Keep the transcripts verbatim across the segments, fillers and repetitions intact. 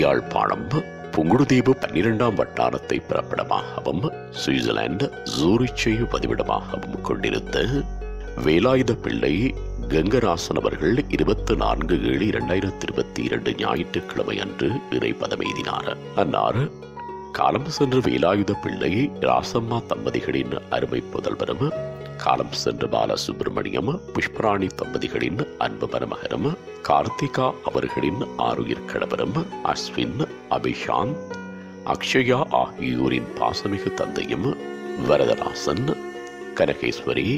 யாழ்ப்பாணம் புங்குடுதீவு பன்னிரண்டாம் வட்டாரத்தை பிறப்பிடமாகவும் சுவிட்சர்லாந்து சூரிச்சை பதிவிடமாகவும் கொண்டிருந்த வேலாயுதப்பிள்ளை கங்கராசன் அவர்கள் இருபத்தி நான்கு ஏழு இரண்டாயிரத்தி இருபத்தி இரண்டு ஞாயிற்றுக்கிழமை அன்று இறை பதமெய்தினார். அன்னார் காலம் சென்ற வேலாயுதப்பிள்ளை ராசம்மா தம்பதிகளின் அருமை புதல்வரும் காலம் சென்ற பாலசுப்ரமணியம் புஷ்பராணி தம்பதிகளின் அன்பு மருமகரும் கார்த்திகா அவர்களின் ஆருயிர் கணவரும் அஸ்வின் அபிஷாந்த் அக்ஷயா ஆகியோரின் பாசமிகு தந்தையும் வரதராசன் கனகேஸ்வரி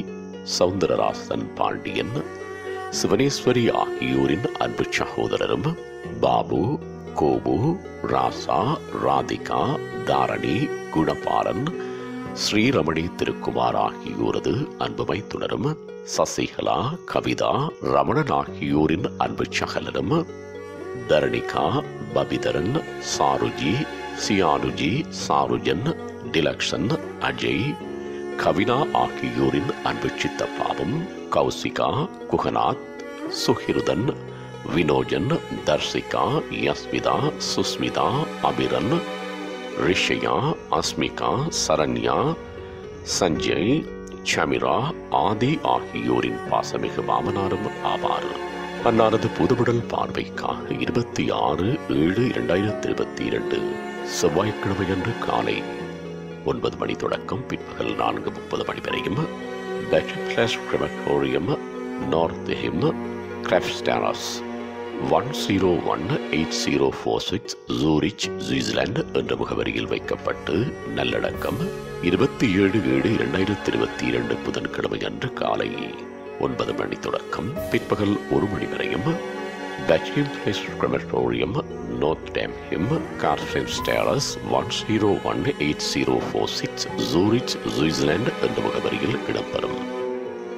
சவுந்தரராசன் பாண்டியன் சிவனேஸ்வரி ஆகியோரின் அன்பு சகோதரரும் பாபு கோபு ராசா ராதிகா தாரணி குணபாலன் ஸ்ரீரமணி திருக்குமார் ஆகியோரது அன்புமை துணரும் சசிகலா கவிதா ரமணன் ஆகியோரின் அன்பு சகலரும் தரணிகா பபிதரன் சாருஜி சியானுஜி சாருஜன் டிலக்ஷன் அஜய் கவினா ஆகியோரின் அன்பு சித்தப்பாவும் கௌசிகா குகநாத் சுகிருதன் வினோஜன் தர்சிகா யஸ்மிதா சுஸ்மிதா அபிரன் ரிஷயா அஸ்மிகா சரண்யா சஞ்சய் ஷமிரா ஆதி ஆகியோரின் பாசமிகு மாமனாரும் ஆவார். அன்னாரது புதுவிடல் பார்வைக்காக இருபத்தி ஆறு ஏழு இரண்டாயிரத்தி இருபத்தி இரண்டு செவ்வாய்க்கிழமையன்று காலை ஒன்பது மணி தொடக்கம் பிற்பகல் நான்கு முப்பது மணி வரையும் பெட்ரஸ் கிரமட்டோரியம் நார்த் ஹிம் கிராஃப்ட் ஸ்டாரஸ் one zero one eight zero four six Zurich Switzerland என்ற முகவரியில் வைக்கப்பட்டு நல்லடக்கம் இருபத்தி ஏழு ஏழு இரண்டாயிரத்தி இருபத்தி இரண்டு புதன்கிழமை அன்று காலை ஒன்பது மணி தொடக்கம் பிற்பகல் ஒரு மணி வரையும் கிரமட்டோரியம் நார்த் டேம்ஹிம் கார்ஸ்டெம் ஸ்டேரஸ் one zero one eight zero four six Zurich Switzerland என்ற முகவரியில் இடம்பெறும்.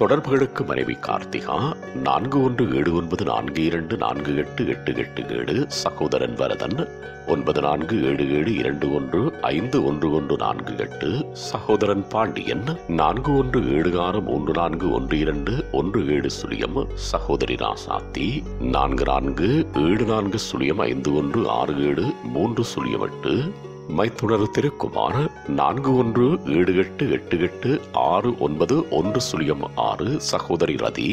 தொடர்புகளுக்கு மனைவி கார்த்திகா நான்கு ஒன்று ஏழு ஒன்பது நான்கு இரண்டு நான்கு எட்டு எட்டு எட்டு ஏழு சகோதரன் வரதன் ஒன்பது நான்கு ஏழு ஏழு இரண்டு ஒன்று ஐந்து ஒன்று ஒன்று நான்கு எட்டு சகோதரன் பாண்டியன் நான்கு ஒன்று ஏழு ஆறு மூன்று நான்கு ஒன்று இரண்டு ஒன்று ஏழு சுழியம் சகோதரி ராசாத்தி நான்கு நான்கு ஏழு நான்கு சுழியம் ஐந்து ஒன்று ஆறு ஏழு மூன்று சுழியம் எட்டு மைத்துணர் திருக்குமார் நான்கு ஒன்று ஏழு எட்டு எட்டு எட்டு ஆறு ஒன்பது ஒன்று சுழியம் ஆறு சகோதரி ரதி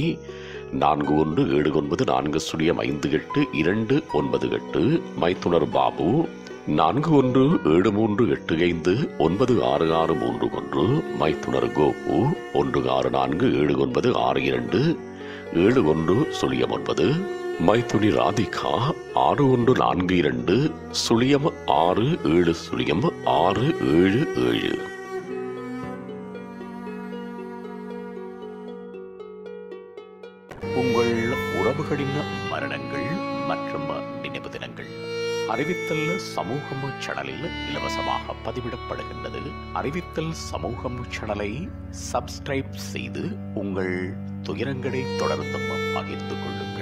நான்கு ஒன்று ஏழு ஒன்பது நான்கு சுழியம் ஐந்து எட்டு இரண்டு ஒன்பது எட்டு மைத்துணர் பாபு நான்கு ஒன்று ஏழு மூன்று எட்டு ஐந்து ஒன்பது ஆறு ஆறு மூன்று ஒன்று மைத்துணர் கோபு ஒன்று ஆறு நான்கு ஏழு ஒன்பது ஆறு இரண்டு ஏழு ஒன்று சுழியம் ஒன்பது மைத்துனி ராதிகா ஆறு ஒன்று நான்கு இரண்டு சுழியம் ஆறு ஏழு சுழியம் ஆறு ஏழு ஏழு. உங்கள் உறவுகளின் மரணங்கள் மற்றும் நினைவு தினங்கள் அறிவித்தல் சமூகம் சேனலில் இலவசமாக பதிவிடப்படுகின்றது. அறிவித்தல் சமூகம் சேனலை சப்ஸ்கிரைப் செய்து உங்கள் துயரங்களை தொடர்ந்து பகிர்ந்து கொள்ளுங்கள்.